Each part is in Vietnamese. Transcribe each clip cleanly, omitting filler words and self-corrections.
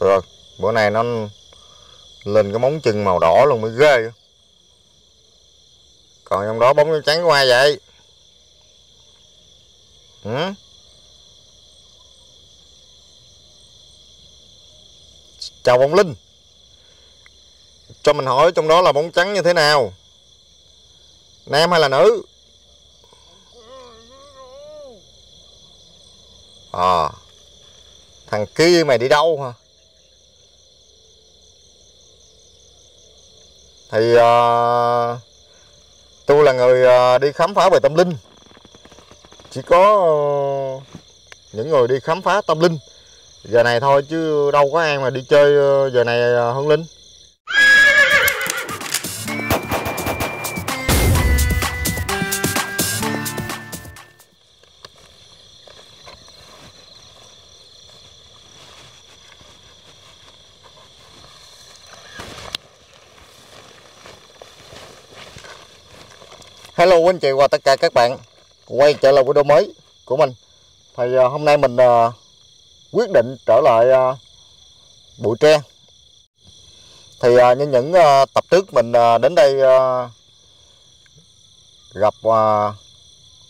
Rồi, bữa nay nó lên cái móng chân màu đỏ luôn mới ghê. Còn trong đó bóng nó trắng của ai vậy? Ừ? Chào ông Linh, cho mình hỏi trong đó là bóng trắng như thế nào, nam hay là nữ? À, thằng kia mày đi đâu hả? Thì tôi là người đi khám phá về tâm linh. Chỉ có những người đi khám phá tâm linh giờ này thôi, chứ đâu có ai mà đi chơi giờ này Hương Linh. Hello anh chị và tất cả các bạn quay trở lại video mới của mình. Thì hôm nay mình quyết định trở lại Bụi Tre. Thì như những tập trước mình đến đây gặp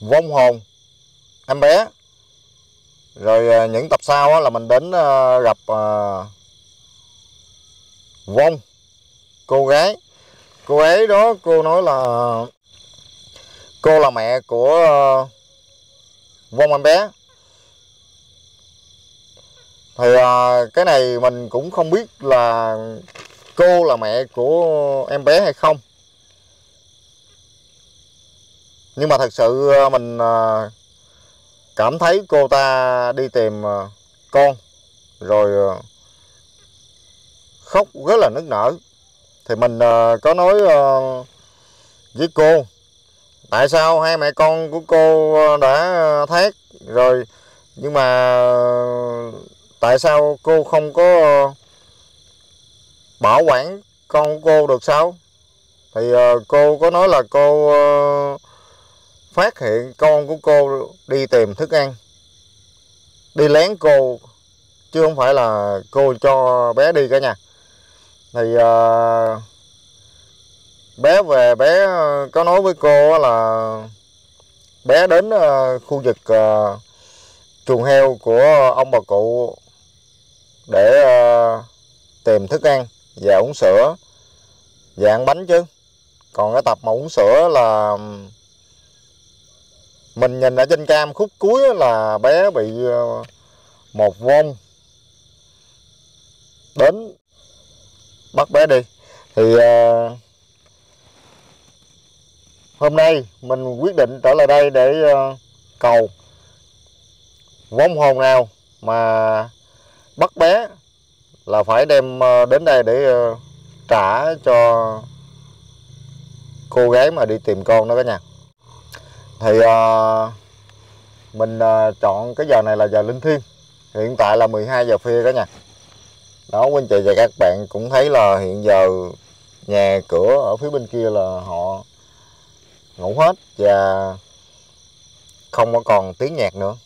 vong hồn em bé. Rồi những tập sau là mình đến gặp vong cô gái. Cô ấy đó, cô nói là cô là mẹ của vong em bé. Thì cái này mình cũng không biết là cô là mẹ của em bé hay không. Nhưng mà thật sự mình cảm thấy cô ta đi tìm con rồi khóc rất là nức nở. Thì mình có nói với cô tại sao hai mẹ con của cô đã thét rồi, nhưng mà tại sao cô không có bảo quản con của cô được sao? Thì cô có nói là cô phát hiện con của cô đi tìm thức ăn, đi lén cô, chứ không phải là cô cho bé đi cả nhà. Thì bé về, bé có nói với cô là bé đến khu vực chuồng heo của ông bà cụ để tìm thức ăn và uống sữa và ăn bánh chứ. Còn cái tập mà uống sữa là mình nhìn ở trên cam khúc cuối là bé bị một vong đến bắt bé đi. Thì hôm nay mình quyết định trở lại đây để cầu vong hồn nào mà bắt bé là phải đem đến đây để trả cho cô gái mà đi tìm con đó cả nhà. Thì mình chọn cái giờ này là giờ linh thiêng. Hiện tại là 12 giờ khuya cả nhà. Đó, quý anh chị và các bạn cũng thấy là hiện giờ nhà cửa ở phía bên kia là họ ngủ hết và không có còn tiếng nhạc nữa.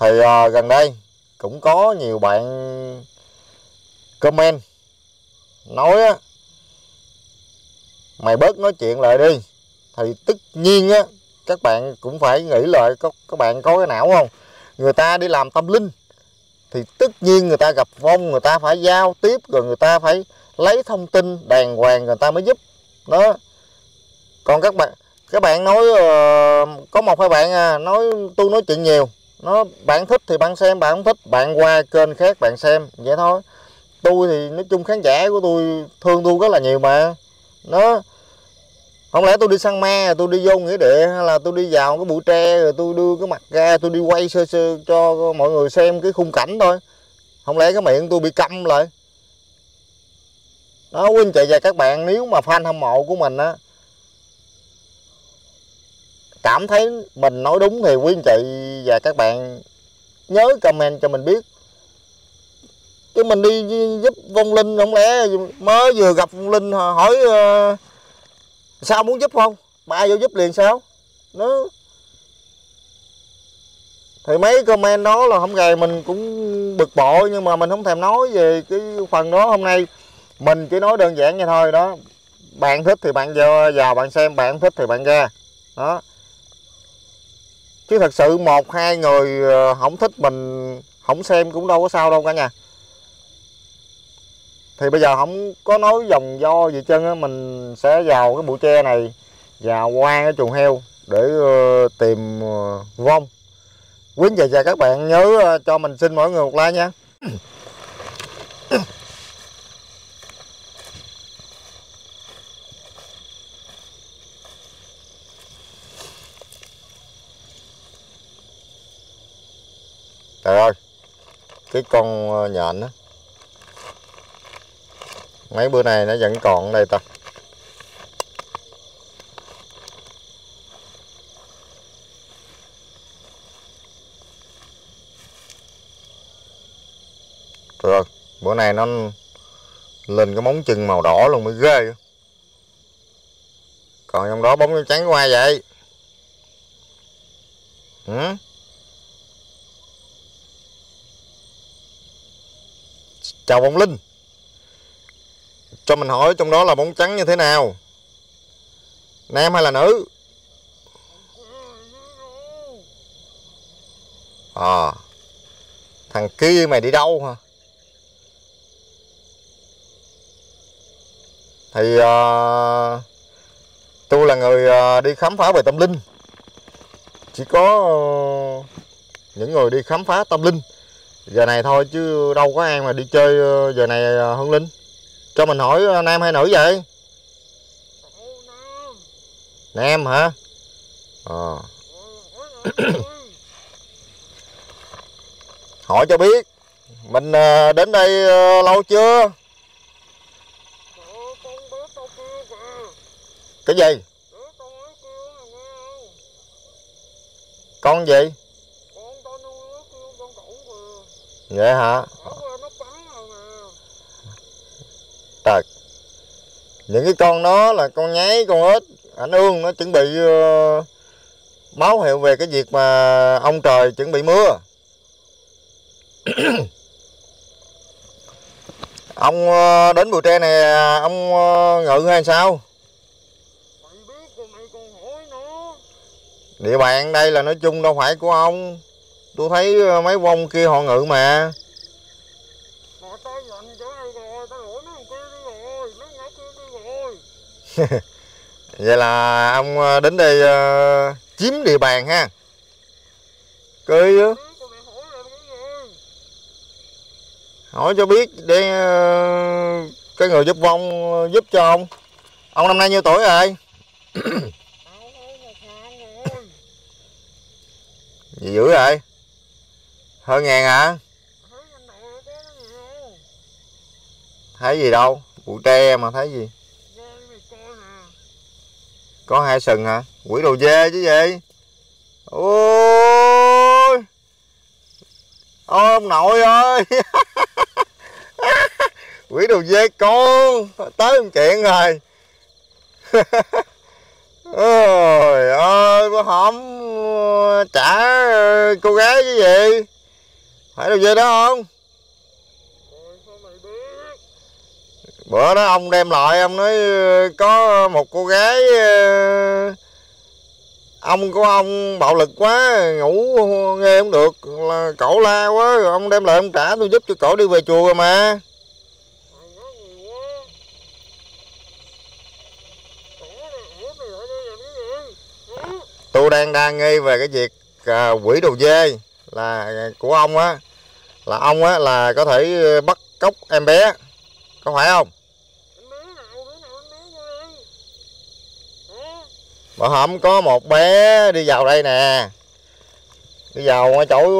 Thì gần đây cũng có nhiều bạn comment nói á, mày bớt nói chuyện lại đi. Thì tất nhiên á, các bạn cũng phải nghĩ lại, các bạn có cái não không? Người ta đi làm tâm linh thì tất nhiên người ta gặp vong, người ta phải giao tiếp, rồi người ta phải lấy thông tin đàng hoàng người ta mới giúp đó. Còn các bạn nói có một hai bạn nói tôi nói chuyện nhiều. Nó bạn thích thì bạn xem, bạn không thích bạn qua kênh khác bạn xem vậy thôi. Tôi thì nói chung khán giả của tôi thương tôi rất là nhiều mà. Nó không lẽ tôi đi săn ma, tôi đi vô nghĩa địa, hay là tôi đi vào cái Bụi Tre rồi tôi đưa cái mặt ra tôi đi quay sơ sơ cho mọi người xem cái khung cảnh thôi. Không lẽ cái miệng tôi bị câm lại đó quý anh chị và các bạn. Nếu mà fan hâm mộ của mình á cảm thấy mình nói đúng thì quý anh chị và các bạn nhớ comment cho mình biết. Chứ mình đi giúp vong linh, không lẽ mới vừa gặp vong linh hỏi sao muốn giúp không? Ba vô giúp liền sao? Nó Thì mấy comment đó là hôm ngày mình cũng bực bội, nhưng mà mình không thèm nói về cái phần đó. Hôm nay mình chỉ nói đơn giản vậy thôi đó. Bạn thích thì bạn vào bạn xem, bạn thích thì bạn ra đó. Chứ thật sự một hai người không thích mình không xem cũng đâu có sao đâu cả nhà. Thì bây giờ không có nói vòng do gì chân á, mình sẽ vào cái bụi tre này và qua cái chuồng heo để tìm vong. Quý vị và các bạn nhớ cho mình xin mỗi người một like nha. Trời ơi, cái con nhện á, mấy bữa nay nó vẫn còn ở đây ta. Trời ơi, bữa nay nó lên cái móng chân màu đỏ luôn mới ghê. Còn trong đó bóng nó trắng qua vậy. Ừ? Chào bóng Linh, cho mình hỏi trong đó là bóng trắng như thế nào, nam hay là nữ? À, thằng kia mày đi đâu hả? Thì tôi là người đi khám phá về tâm linh. Chỉ có những người đi khám phá tâm linh giờ này thôi, chứ đâu có ai mà đi chơi giờ này. Hương Linh, cho mình hỏi nam hay nữ vậy? Nam hả? À. Hỏi cho biết mình đến đây lâu chưa? Cái gì? Con gì? Vậy hả? Trời. Những cái con đó là con nháy, con ếch, ảnh ương, nó chuẩn bị báo hiệu về cái việc mà ông trời chuẩn bị mưa. Ông đến bụi tre này ông ngự hay sao? Địa bàn đây là nói chung đâu phải của ông. Tôi thấy mấy vong kia họ ngự mà. Vậy là ông đến đây chiếm địa bàn ha. Cười chứ. Hỏi cho biết để cái người giúp vong giúp cho ông. Ông năm nay nhiêu tuổi rồi? Gì dữ vậy? Hơn ngàn hả? Thấy gì đâu, bụi tre mà thấy gì? Có hai sừng hả? Quỷ đồ dê chứ gì. Ôi, ôi ông nội ơi. Quỷ đồ dê con tới một chuyện rồi. Ôi ơi, có hổng trả cô gái chứ gì. Phải đồ dê đó không? Bữa đó ông đem lại ông nói có một cô gái ông của ông bạo lực quá, ngủ nghe không được, là cổ la quá rồi ông đem lại ông trả, tôi giúp cho cổ đi về chùa rồi mà. Tôi đang nghi về cái việc quỷ đồ dê là của ông á, là ông á là có thể bắt cóc em bé, có phải không? Bữa hổm có một bé đi vào đây nè, đi vào ngoài chỗ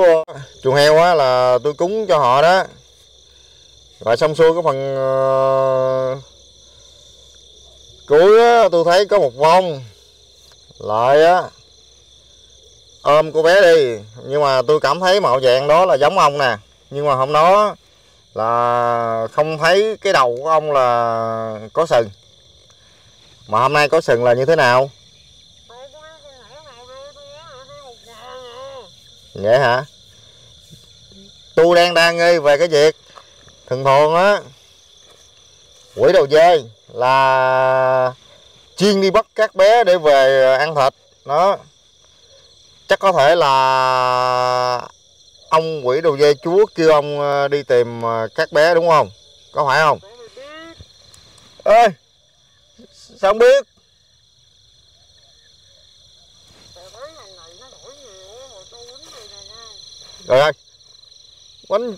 chuồng heo á là tôi cúng cho họ đó. Rồi xong xuôi cái phần cuối á, tôi thấy có một vong lại á ôm cô bé đi, nhưng mà tôi cảm thấy mạo dạng đó là giống ông nè, nhưng mà hôm đó là không thấy cái đầu của ông là có sừng, mà hôm nay có sừng là như thế nào? Vậy hả? Tôi đang nghi về cái việc thường thường á, quỷ đầu dê là chuyên đi bắt các bé để về ăn thịt. Đó, chắc có thể là ông quỷ đầu dê chúa kêu ông đi tìm các bé đúng không? Có phải không? Ê, sao không biết? Rồi ơi, quánh,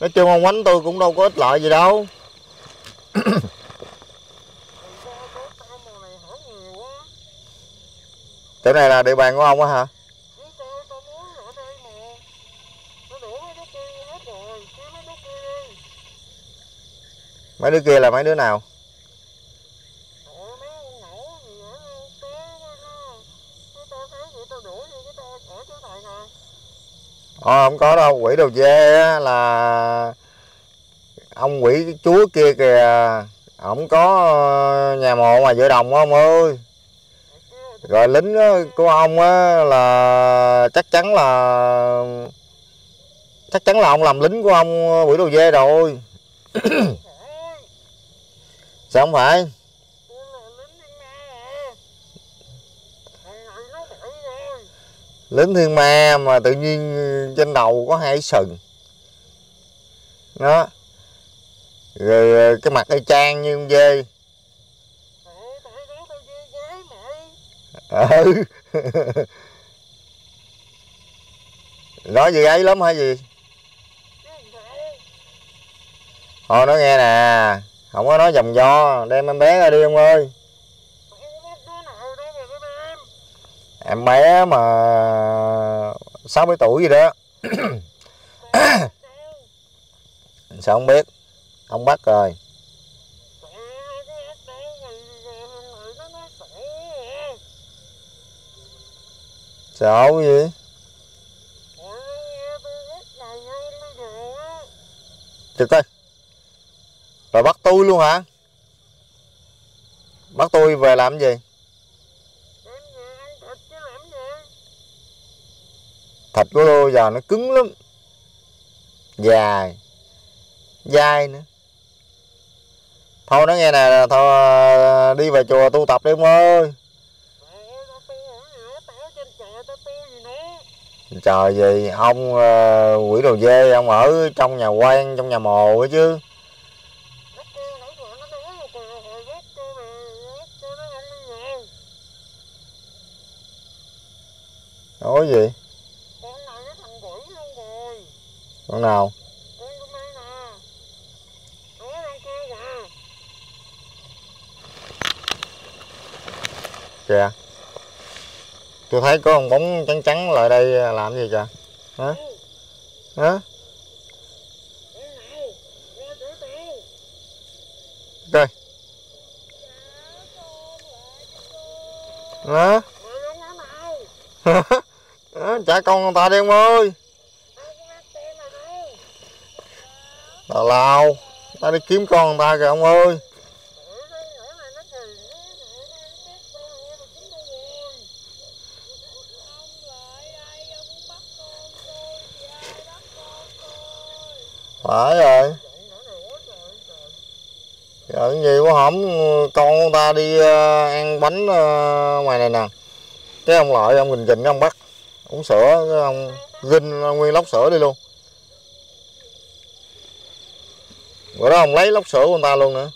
nói chung ông quánh tôi cũng đâu có ích lợi gì đâu. Chỗ này là địa bàn của ông á hả? Mấy đứa kia là mấy đứa nào? Không có đâu, quỷ đầu dê là ông quỷ chúa kia kìa, ổng có nhà mộ ngoài giữa đồng ông ơi. Rồi lính của ông á là chắc chắn là ông làm lính của ông quỷ đầu dê rồi. Sao không phải? Lính thiên ma mà tự nhiên trên đầu có hai sừng đó, rồi cái mặt y chang như con dê. Ừ. Nói gì ấy lắm hả gì? Thôi nói nghe nè, không có nói vòng vo, đem em bé ra đi ông ơi. Em bé mà 60 tuổi gì đó. Sao không biết? Ông bắt rồi. Sao gì? Chụp coi. Rồi bắt tôi luôn hả? Bắt tôi về làm gì? Thịt của tôi giờ nó cứng lắm, dài dai nữa. Thôi nó nghe nè, thôi đi về chùa tu tập đi ông ơi. Trời gì ông quỷ đầu dê, ông ở trong nhà quan, trong nhà mồ ấy chứ. Nói gì? Con nào? Kìa, tôi thấy có con bóng trắng trắng lại đây làm gì kìa? Hả? Hả? Coi. Hả? Trả con ta đi ông ơi. Tào lao, ta đi kiếm con người ta kìa ông ơi. Phải rồi. Giỡn gì quá hổng, con người ta đi ăn bánh ngoài này nè. Cái ông lợi ông gình gình ông bắt, uống sữa, cái ông ginh nguyên lốc sữa đi luôn. Rồi đó ông lấy lốc sữa của người ta luôn nữa.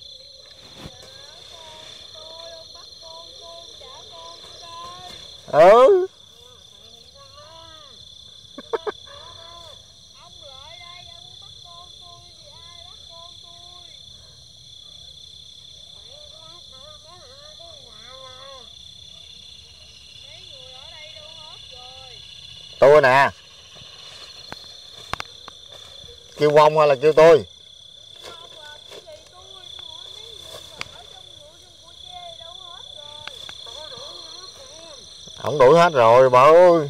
Ừ. Tôi nè. Kêu Vong hay là kêu tôi? Ông đuổi hết rồi bà ơi.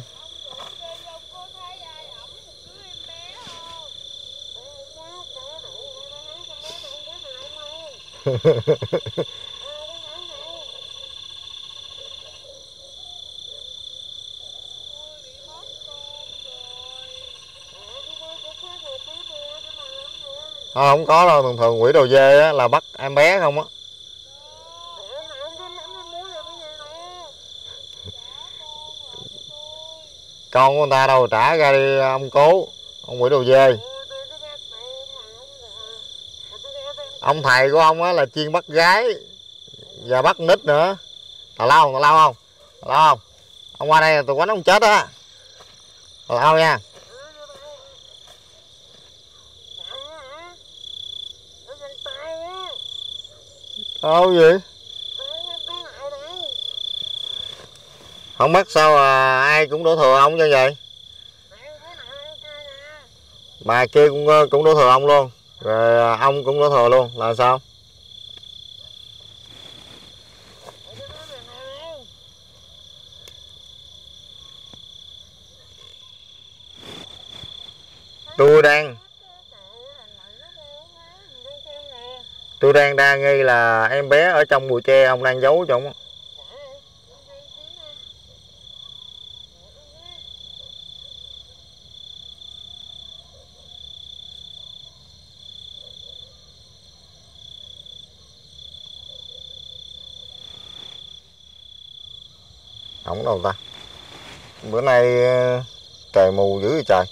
Thôi không có đâu, thường thường quỷ đầu dê á, là bắt em bé không á. Con của người ta đâu trả ra đi ông cố, ông quỷ đầu dê. Ông thầy của ông á là chuyên bắt gái và bắt nít nữa. Tào lao không? Ông qua đây là tụi quánh ông chết á. Tào lao nha. Tao gì? Không bắt sao à, ai cũng đổ thừa ông như vậy? Bà kia cũng đổ thừa ông luôn. Rồi ông cũng đổ thừa luôn là sao? Tôi đang đa nghi là em bé ở trong bụi tre ông đang giấu cho ông. Không đâu ta. Bữa nay trời mù dữ vậy trời.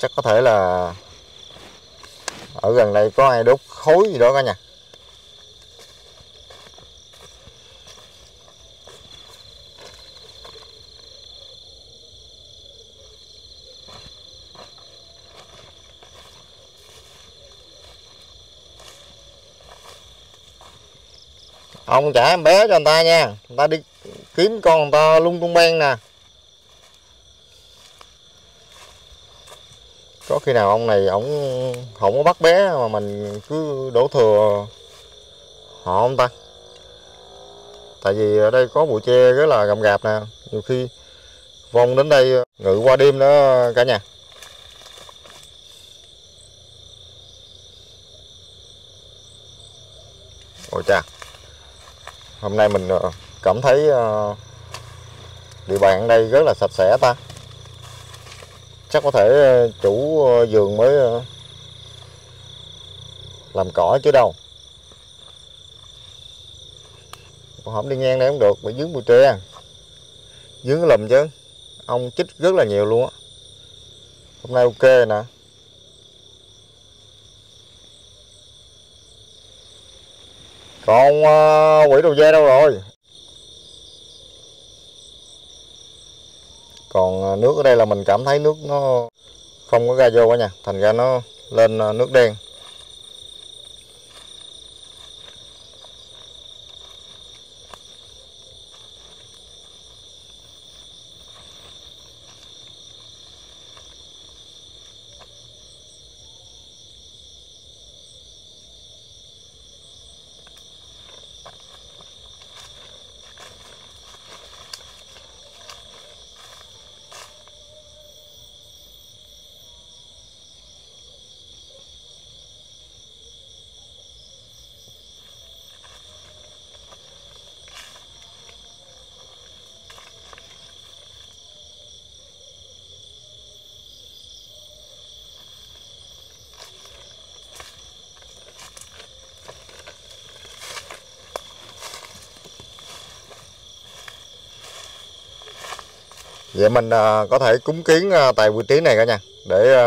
Chắc có thể là ở gần đây có ai đốt khối gì đó cả nhà. Ông trả em bé cho người ta nha. Người ta đi kiếm con người ta lung tung beng nè. Có khi nào ông này ổng không có bắt bé mà mình cứ đổ thừa họ không ta? Tại vì ở đây có bụi tre rất là gầm gạp nè, nhiều khi vòng đến đây ngự qua đêm đó cả nhà. Ôi cha, hôm nay mình cảm thấy địa bàn ở đây rất là sạch sẽ ta. Chắc có thể chủ vườn mới làm cỏ chứ đâu. Hổng đi ngang đây không được, mà dướng bụi tre, dướng cái lùm chứ. Ông chích rất là nhiều luôn á. Hôm nay ok nè. Còn quỷ đầu dê đâu rồi? Còn nước ở đây là mình cảm thấy nước nó không có ra vô quá nha, thành ra nó lên nước đen. Vậy mình có thể cúng kiến tại vị trí này cả nhà, để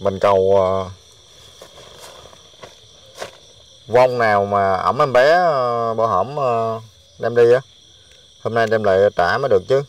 mình cầu vong nào mà ẩm em bé bỏ hỏm đem đi á, hôm nay đem lại trả mới được chứ.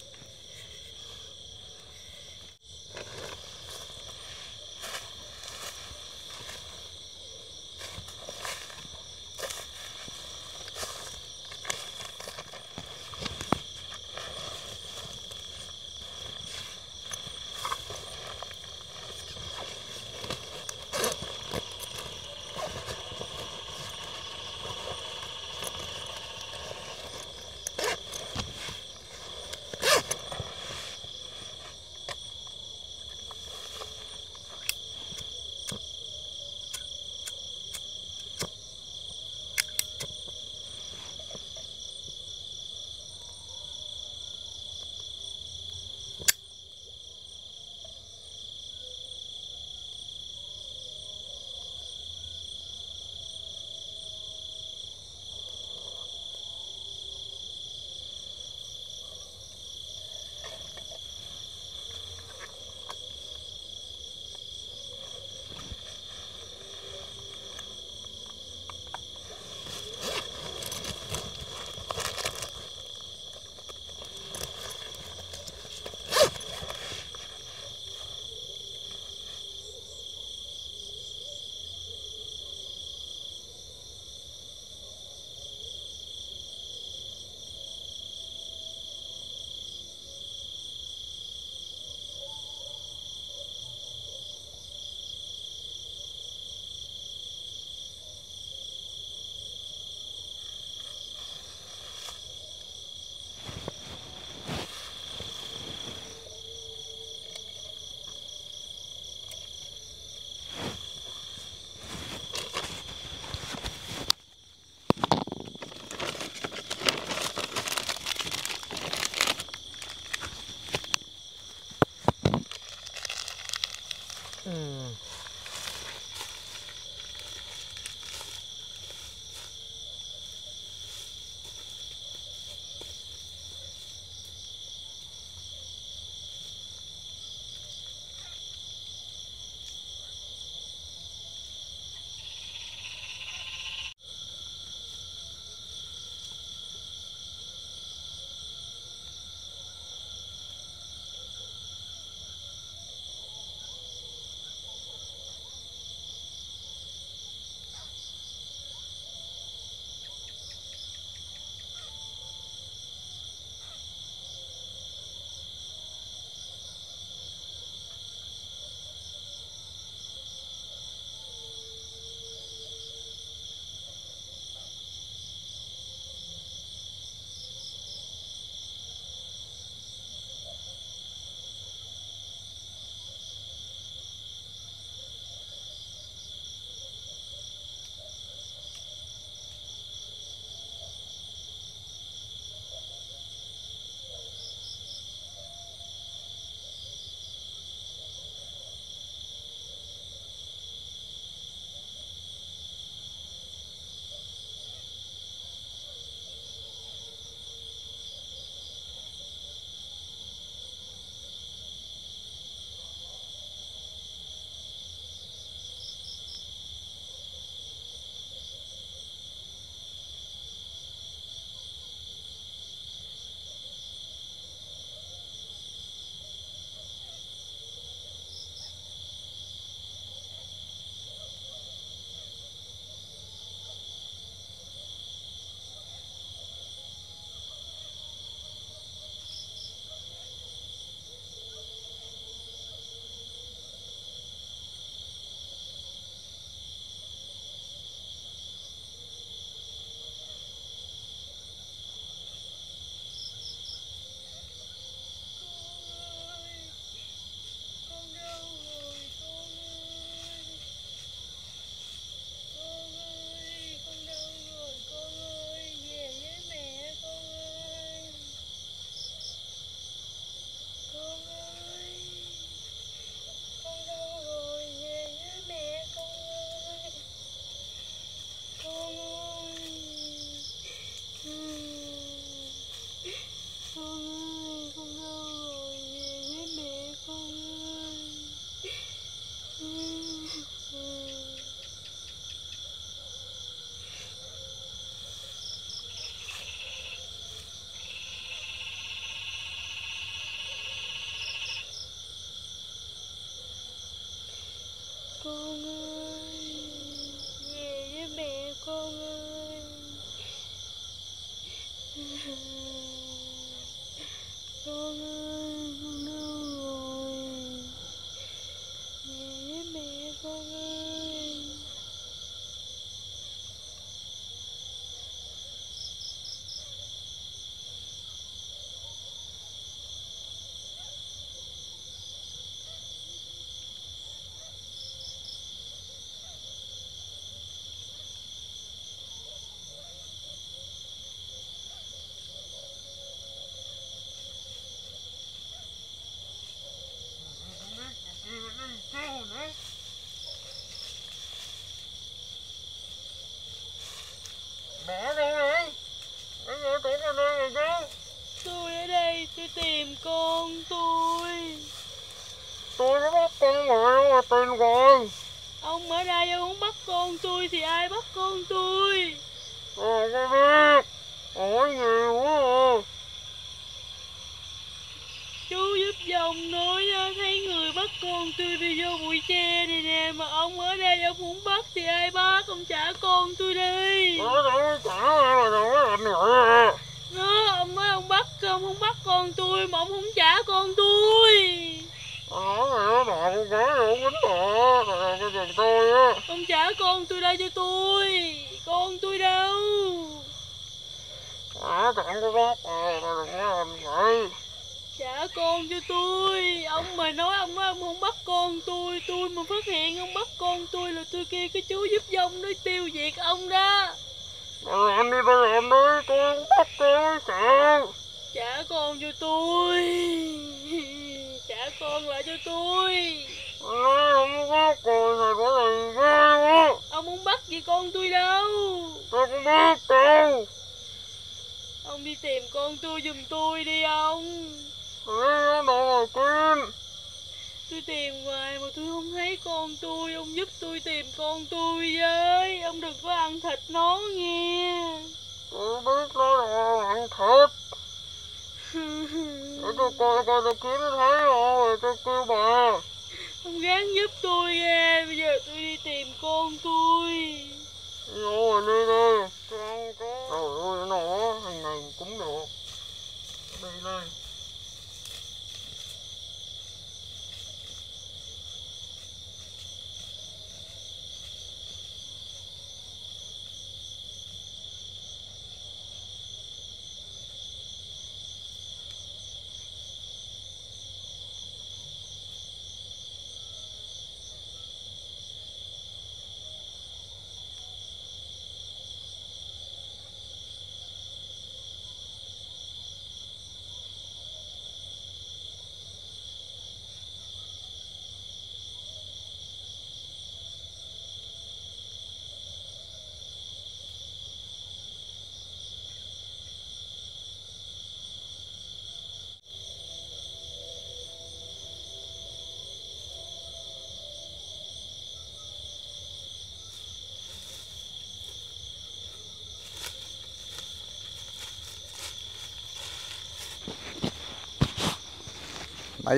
Nãy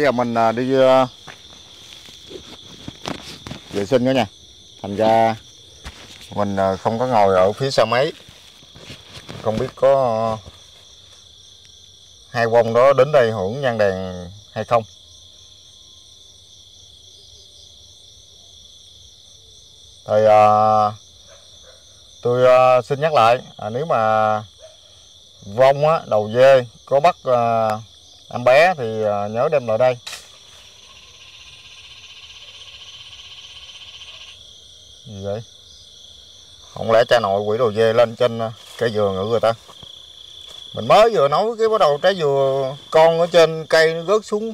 giờ mình đi vệ sinh nữa nha, thành ra mình không có ngồi ở phía sau máy, không biết có hai ông đó đến đây hưởng nhang đèn hay không. Thì tôi xin nhắc lại, nếu mà vong á, đầu dê có bắt em bé thì nhớ đem lại đây. Gì vậy? Không lẽ cha nội quỷ đồ dê lên trên cây dừa ngự người ta? Mình mới vừa nói cái bắt đầu trái dừa con ở trên cây nó rớt xuống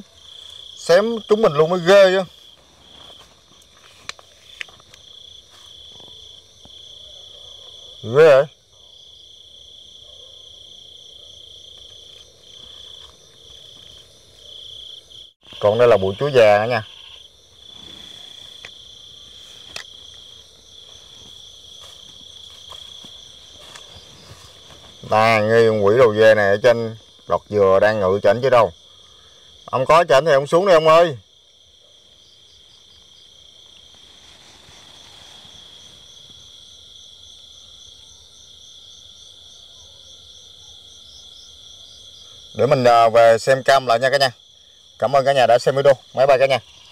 xém chúng mình luôn mới ghê chứ. Ghê vậy? Còn đây là bụi chuối già nữa nha. Ta nghi quỷ đầu dê này ở trên lọt dừa đang ngự chảnh chứ đâu. Ông có chảnh thì ông xuống đi ông ơi. Để mình về xem cam lại nha cả nhà. Cảm ơn cả nhà đã xem video. Bye bye cả nhà.